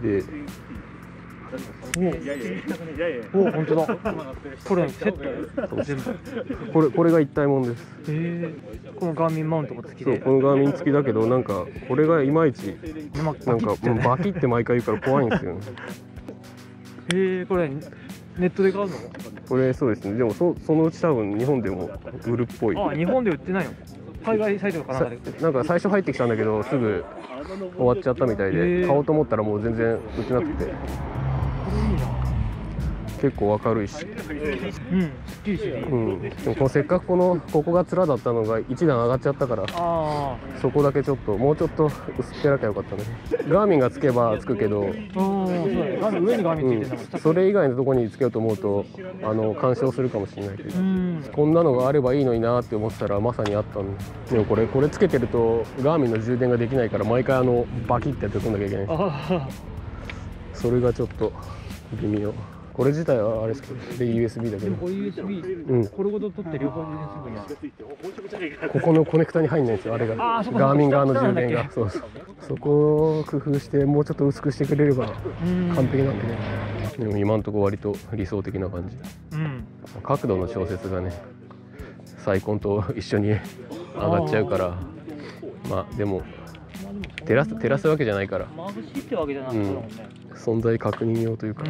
で。おお、本当だ。これセットです。全部。これが一体もんです。このガーミンマウントも付きで。そう、このガーミン付きだけど、なんかこれがいまいちなんかバキって毎回言うから怖いんですよね。これネットで買うの？これそうですね。でもそのうち多分日本でも売るっぽい。あ、日本で売ってないの？海外サイトかなんかで。なんか最初入ってきたんだけどすぐ終わっちゃったみたいで、買おうと思ったらもう全然売ってなくて。結構明るいし、でもせっかくここが面だったのが1段上がっちゃったから、そこだけちょっともうちょっと薄っぺらきゃよかったね。ガーミンがつけばつくけど、それ以外のとこにつけようと思うと干渉するかもしれないけど、こんなのがあればいいのになって思ってたらまさにあったんで。でもこれつけてるとガーミンの充電ができないから、毎回バキッてやってこんなきゃいけない。それがちょっと微妙。これ自体はあれですけど、で USB だけど、これごと取って両方充電するにはここのコネクタに入んないんですよ、あれが。ガーミン側の充電が。そこを工夫してもうちょっと薄くしてくれれば完璧なんでね。でも今のところ割と理想的な感じ。角度の調節がね、サイコンと一緒に上がっちゃうから、まあでも照らすわけじゃないから、存在確認用というか。